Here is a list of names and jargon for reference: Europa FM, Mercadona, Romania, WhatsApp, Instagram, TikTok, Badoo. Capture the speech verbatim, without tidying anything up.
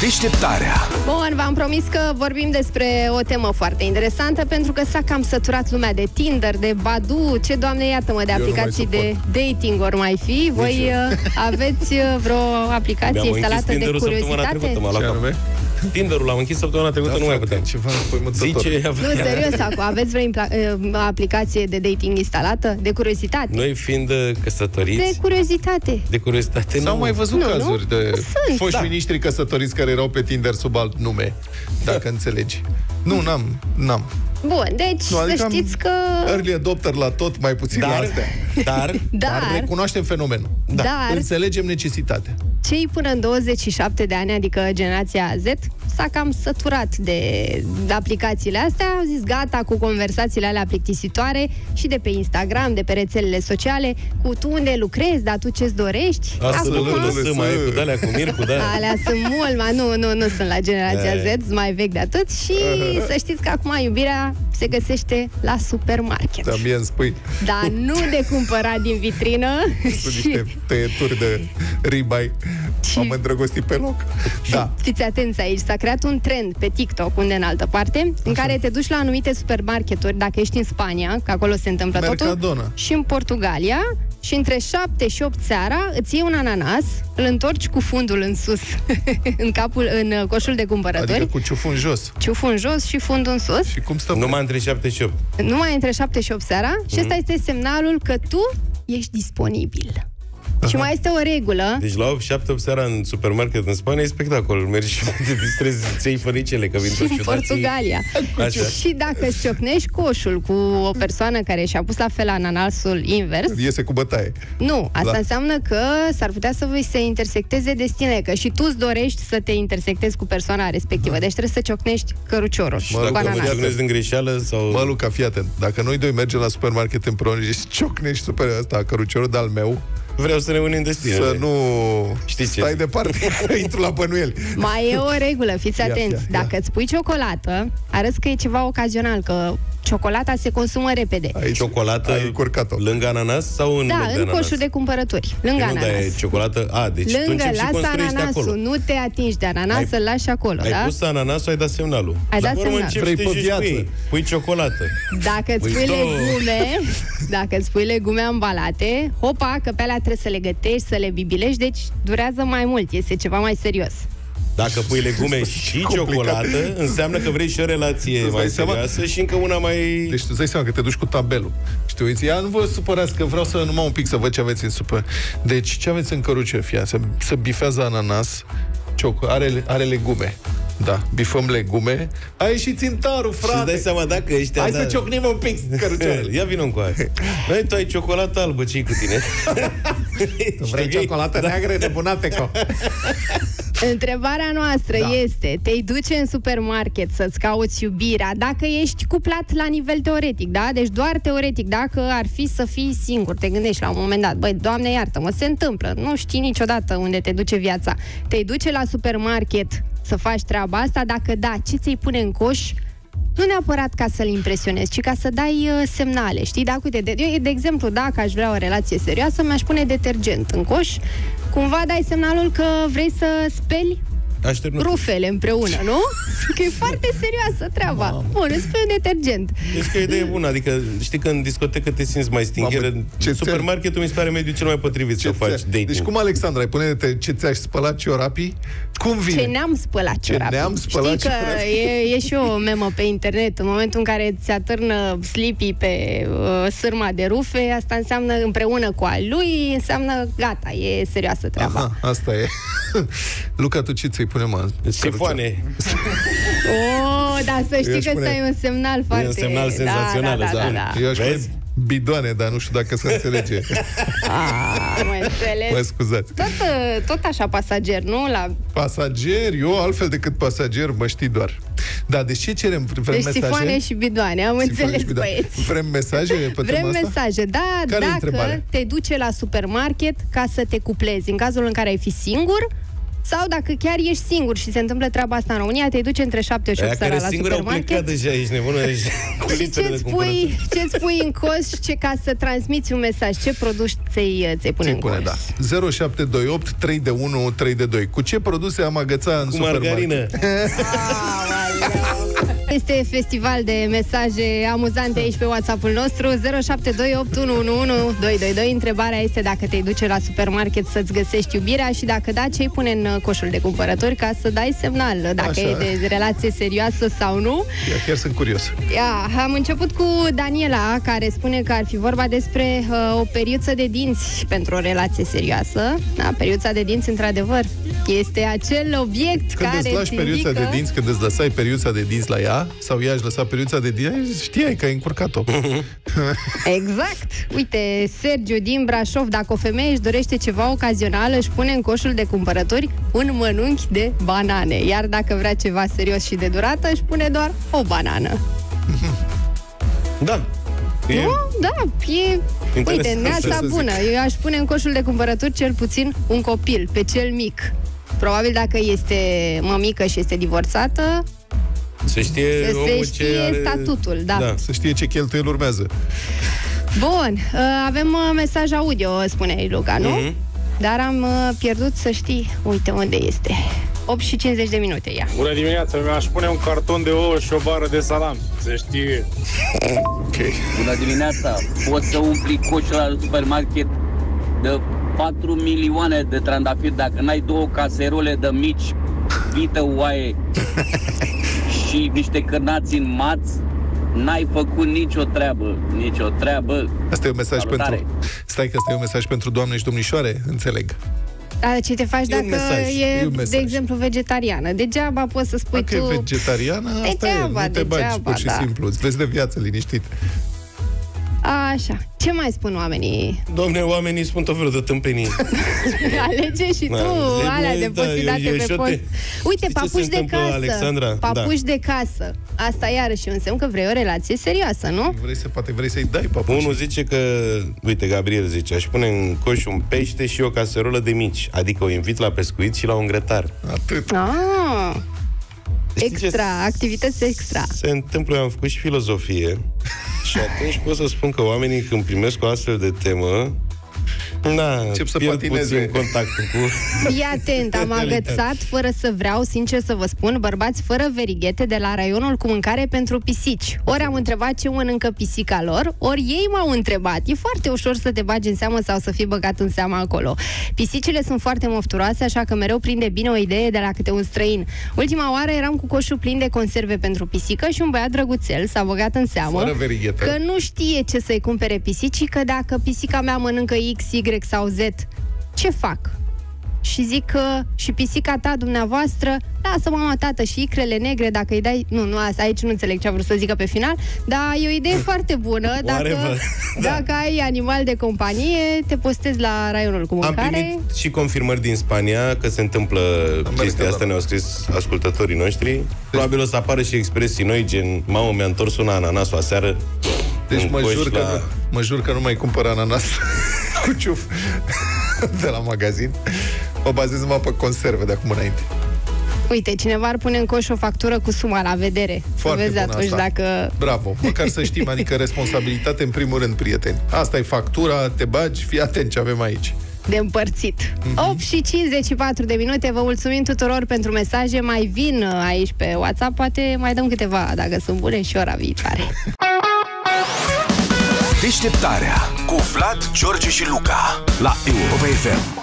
Deșteptarea. Bun, v-am promis că vorbim despre o temă foarte interesantă, pentru că s-a cam săturat lumea de Tinder, de Badoo, ce, Doamne, iată-mă, de eu aplicații de dating ori mai fi. Voi uh, aveți uh, vreo aplicație instalată de curiozitate? Tinderul l-am închis săptămâna trecută, da, nu mai puteam. Ceva zice, nu, serios, acum, aveți vreo aplicație de dating instalată? De curiozitate? Noi fiind căsătoriți... De curiozitate. De curiozitate, S-au mai văzut nu, cazuri nu? de Sunt, foști da. miniștri căsătoriți care erau pe Tinder sub alt nume, dacă înțelegi. Nu, n-am, n-am. Bun, deci nu, adică să știți că... early adopter la tot, mai puțin dar, la astea. Dar, dar, dar recunoaștem fenomenul. Da. Dar înțelegem necesitatea. Cei până în douăzeci și șapte de ani, adică generația Z, s-a cam săturat de, de aplicațiile astea. Au zis gata cu conversațiile alea plictisitoare și de pe Instagram, de pe rețelele sociale, cu tu unde lucrezi, dar tu ce-ți dorești. Asta nu lăsăm mai cu de-alea cu Mircu, de-alea. Alea sunt mult, ma, nu, nu, nu sunt la generația Z, sunt mai vechi de atât și să știți că acum iubirea se găsește la supermarket. También spui. Dar nu de cumpărat din vitrină. Sunt niște tăieturi de ribeye. M-am îndrăgostit pe loc. Da. Fiți atenți aici, s-a creat un trend pe TikTok, unde în altă parte, în care te duci la anumite supermarketuri, dacă ești în Spania, că acolo se întâmplă Mercadona. totul, și în Portugalia, și între șapte și opt seara îți iei un ananas, îl întorci cu fundul în sus, în capul, în coșul de cumpărători. Adică cu ciuful în jos. Ciuful în jos și fundul în sus. Și cum stă? Numai între șapte și opt. Numai între șapte și opt seara, mm-hmm. și ăsta este semnalul că tu ești disponibil. Și mai este o regulă. Deci la opt șapte seara în supermarket în Spania e spectacol. Mergi și te distrezi, îți iei făricele, că vin toți ciudații. În Portugalia. Așa. Și dacă îți ciocnești coșul cu o persoană care și-a pus la fel ananasul invers... iese cu bătaie. Nu, asta da. înseamnă că s-ar putea să vă se intersecteze destinele, că și tu îți dorești să te intersectezi cu persoana respectivă. Da. Deci trebuie să ciocnești căruciorul și cu ananasul. Mă, din greșeală sau... Mă, Luca, fii atent. Dacă noi doi mergem la supermarket împreună și ciocnești super ăsta, căruciorul de-al meu... vreau să ne unim destinele. Să nu știți ce stai departe, intru la bănuieli. Mai e o regulă, fiți atenți. Dacă îți pui ciocolată, arăți că e ceva ocazional, că ciocolata se consumă repede. Ai ciocolată lângă ananas sau în Da, în coșul de cumpărături. Lângă ananas. Nu, dai ciocolată. A, deci lângă, tu începi și construiești acolo. Nu te atingi de ananas, să-l lași acolo. Ai da? pus ananasul, ai dat semnalul. Ai dat semnalul. Vrei pe viață. Pui ciocolată. Dacă îți pui legume, dacă îți pui legume ambalate, hopa, că pe alea trebuie să le gătești, să le bibilești, deci durează mai mult, este ceva mai serios. Dacă pui legume și ciocolată, înseamnă că vrei și o relație mai serioasă și încă una mai... Deci tu-ți dai seama că te duci cu tabelul. Știi, uiți, ia, nu vă supărați că vreau să numai un pic să văd ce aveți în supă. Deci, ce aveți în căruce, fia? Se, se bifează ananas, cioc, are, are legume. Da, bifăm legume. A ieșit țintarul, frate. Și-ți dai seama dacă ăștia... Hai da... să ciocnim un pic căruciorul. Ia vină-mi cu aia. Băi, tu ai ciocolată albă, ce-i cu tine? Tu vrei ciocolată da. neagră de bunateco. Întrebarea noastră da. este, te-i duce în supermarket să-ți cauți iubirea dacă ești cuplat la nivel teoretic, da? Deci doar teoretic, dacă ar fi să fii singur, te gândești la un moment dat, băi, Doamne iartă-mă, se întâmplă, nu știi niciodată unde te duce viața. Te-i duce la supermarket să faci treaba asta, dacă da, ce ți-i pune în coș? Nu neapărat ca să-l impresionezi, ci ca să dai uh, semnale, știi? Dacă, uite, de, eu, de exemplu, dacă aș vrea o relație serioasă, mi-aș pune detergent în coș, cumva dai semnalul că vrei să speli Așternut. rufele împreună, nu? Că e foarte serioasă treaba. Mamă. Bun, îți spui un detergent. Deci că e idee bună, adică știi că în discotecă te simți mai stingheră. Supermarketul mi se pare mediul cel mai potrivit ce să faci dating. Deci cum, Alexandra, ai pune-te ce ți-aș spăla ciorapii? Cum vine? Ce ne-am spălat ciorapii. Ce ne-am spălat Știi ciorapii? Că e, e și o memă pe internet. În momentul în care ți atârnă slipii pe uh, sârma de rufe, asta înseamnă împreună cu a lui, înseamnă gata, e serioasă treaba. Aha, asta e. Luca, tu ce ți-ai punem sifoane. Oh, dar să știi că ăsta e un semnal foarte... E un semnal senzațional. Da, da, da, da, da. Eu aș pune bidoane, dar nu știu dacă se înțelege. Ah, mă înțeleg. Mă scuzați. Tot, tot așa pasager, nu? La... Pasager, eu altfel decât pasager, mă știi doar. Da, deci ce cerem? Vrem deci mesaje? Sifoane și bidoane, am înțeles, băieți. Vrem mesaje pe Vrem asta? mesaje, da, Care dacă te duce la supermarket ca să te cuplezi. În cazul în care ai fi singur, Sau dacă chiar ești singur și se întâmplă treaba asta în România, te duci între șapte și opt seara la supermarket. Deja ești nebună, ești și ce-ți pui, ce pui în coș, ce, ca să transmiți un mesaj, ce produs ți-ai pune în coș? Da. zero șapte doi opt, trei de unu, trei de doi. Cu ce produse am agățat în supermarket? Este festival de mesaje amuzante aici pe WhatsApp-ul nostru. Zero șapte doi opt, unu unu unu, doi doi doi. Întrebarea este dacă te duce la supermarket să-ți găsești iubirea și dacă da, ce-i pune în coșul de cumpărători, ca să dai semnal dacă așa e de relație serioasă sau nu. Ia, chiar sunt curios. Ia, am început cu Daniela, care spune că ar fi vorba despre uh, o periuță de dinți pentru o relație serioasă. Da, periuța de dinți, într-adevăr, este acel obiect când care îți lași periuța indică... de dinți, când îți lăsai periuța de dinți la ea sau ea își lăsa periuța de dinți, știai că ai încurcat-o. Exact! Uite, Sergiu din Brașov, dacă o femeie își dorește ceva ocazional, își pune în coșul de cumpărători un mănunchi de banane, iar dacă vrea ceva serios și de durată, își pune doar o banană. Da! E... Nu? Da, e... Interes. Uite, neața bună! Eu aș pune în coșul de cumpărături cel puțin un copil, pe cel mic. Probabil dacă este mămică și este divorțată, să știe, să omul știe ce are... statutul, da. Da. Să știe ce cheltuieli urmează. Bun, avem mesaj audio, spune Luca, nu? Mm-hmm. Dar am pierdut, să știi, uite unde este. opt și cincizeci de minute, ia. Bună dimineața, mi-aș pune un carton de ouă și o bară de salam, să știi. Okay. Bună dimineața, poți să umpli coșul la supermarket de patru milioane de trandafiri dacă n-ai două caserole de mici, vită, oaie și niște cărnați în mați, n-ai făcut nicio treabă, nicio treabă. Asta e un mesaj Salutare. pentru... Stai că asta e un mesaj pentru doamne și domnișoare, înțeleg. Dar ce te faci e dacă mesaj, e, e de exemplu, vegetariană? Degeaba poți să spui dacă tu... Dacă e vegetariană, degeaba, asta e, nu te degeaba, bagi, pur și da. simplu. Îți vezi de viață liniștit. Așa. Ce mai spun oamenii? Domne, oamenii spun tot felul de tâmpenii. Alege și tu da, alea de posibilitate da, eu, eu pe post. Te... Uite, știi papuși de casă. Alexandra? Papuși da. de casă. Asta iarăși un semn că vrei o relație serioasă, nu? Vrei să, poate vrei să-i dai papuși. Unul zice că, uite, Gabriel zice, aș pune în coș un pește și o caserolă de mici. Adică o invit la pescuit și la un grătar. Atât. Ah. Extra, activități extra. Se întâmplă, eu am făcut și filozofie. Și atunci pot să spun că oamenii, când primesc o astfel de temă, na, încep să patineze contactul cu... Fii atent, am agățat, fără să vreau, sincer să vă spun, bărbați fără verighete de la raionul cu mâncare pentru pisici. Ori am întrebat ce mănâncă pisica lor, ori ei m-au întrebat. E foarte ușor să te bagi în seamă sau să fii băgat în seama acolo. Pisicile sunt foarte mofturoase, așa că mereu prinde bine o idee de la câte un străin. Ultima oară eram cu coșul plin de conserve pentru pisică și un băiat drăguțel s-a băgat în seamă că nu știe ce să-i cumpere pisicii, că dacă pisica mea mănâncă X, Y sau Z, ce fac? Și zic că și pisica ta, dumneavoastră, lasă mama, tată și icrele negre, dacă îi dai... Nu, nu, aici nu înțeleg ce a vrut să zică pe final, dar e o idee foarte bună. Dacă, dacă ai animal de companie, te postezi la raionul cu mâncare. Am primit și confirmări din Spania că se întâmplă chestia asta, ne-au scris ascultătorii noștri. Probabil o să apară și expresii noi, gen, mamă, mi-a întors un ananas aseară. Deci mă jur, la... că nu, mă jur că nu mai cumpăr ananas cu ciuf de la magazin. Mă bazez numai pe conserve de acum înainte. Uite, cineva ar pune în coș o factură cu suma la vedere. Foarte să vezi atunci asta. Dacă... Bravo, măcar să știm, adică responsabilitate în primul rând, prieteni. Asta e factura, te bagi, fii atent ce avem aici. De împărțit. Mm-hmm. opt și cincizeci și patru de minute, vă mulțumim tuturor pentru mesaje. Mai vin aici pe WhatsApp, poate mai dăm câteva, dacă sunt bune, și ora viitoare. Deșteptarea cu Vlad, George și Luca la Europa F M.